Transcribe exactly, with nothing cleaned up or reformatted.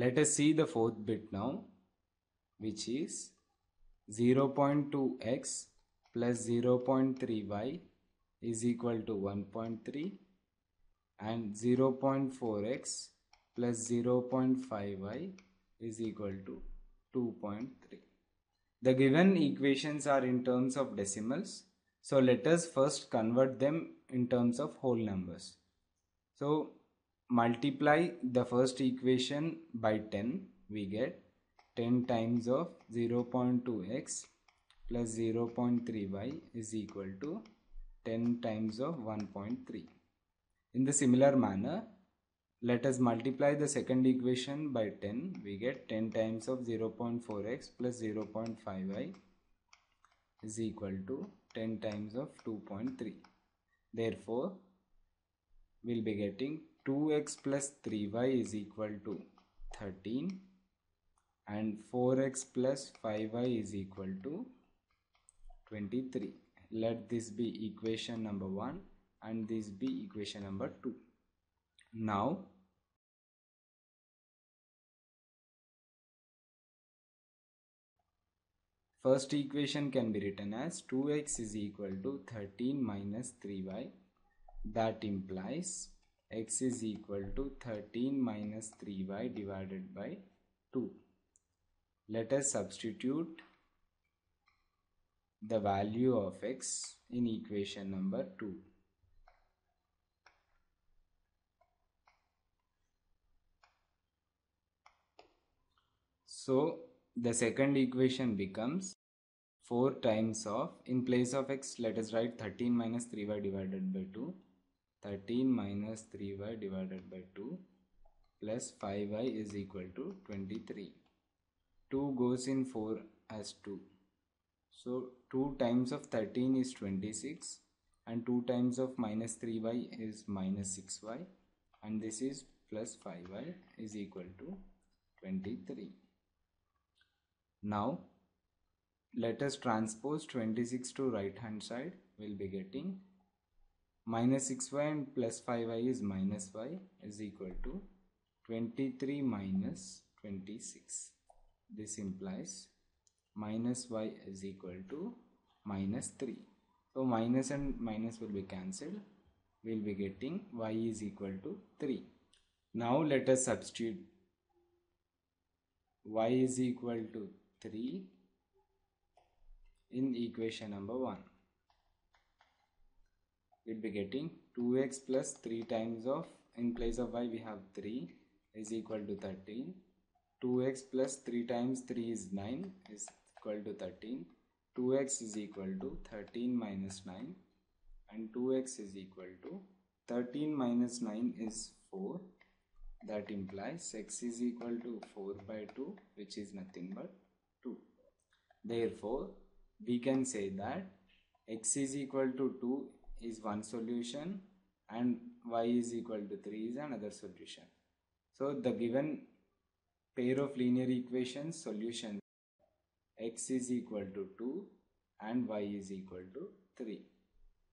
Let us see the fourth bit now, which is zero point two x plus zero point three y is equal to one point three, and zero point four x plus zero point five y is equal to two point three. The given equations are in terms of decimals, so let us first convert them in terms of whole numbers. So multiply the first equation by ten. We get ten times of zero point two x plus zero point three y is equal to ten times of one point three. In the similar manner, let us multiply the second equation by ten. We get ten times of zero point four x plus zero point five y is equal to ten times of two point three. Therefore, we will be getting two x plus three y is equal to thirteen, and four x plus five y is equal to twenty-three. Let this be equation number one and this be equation number two. Now, first equation can be written as two x is equal to thirteen minus three y. That implies x is equal to thirteen minus three y divided by two. Let us substitute the value of x in equation number two. So the second equation becomes four times of, in place of x let us write thirteen minus three y divided by two. thirteen minus three y divided by two plus five y is equal to twenty-three. two goes in four as two. So two times of thirteen is twenty-six, and two times of minus three y is minus six y, and this is plus five y is equal to twenty-three. Now let us transpose twenty-six to right hand side. We will be getting minus six y and plus five y is minus y is equal to twenty-three minus twenty-six. This implies minus y is equal to minus three. So minus and minus will be cancelled. We will be getting y is equal to three. Now let us substitute y is equal to three in equation number one. We will be getting two x plus three times of, in place of y we have three, is equal to thirteen. two x plus three times three is nine, is equal to thirteen. two x is equal to thirteen minus nine, and two x is equal to thirteen minus nine is four. That implies x is equal to four by two, which is nothing but two. Therefore, we can say that x is equal to two is one solution and y is equal to three is another solution. So the given pair of linear equations solution x is equal to two and y is equal to three.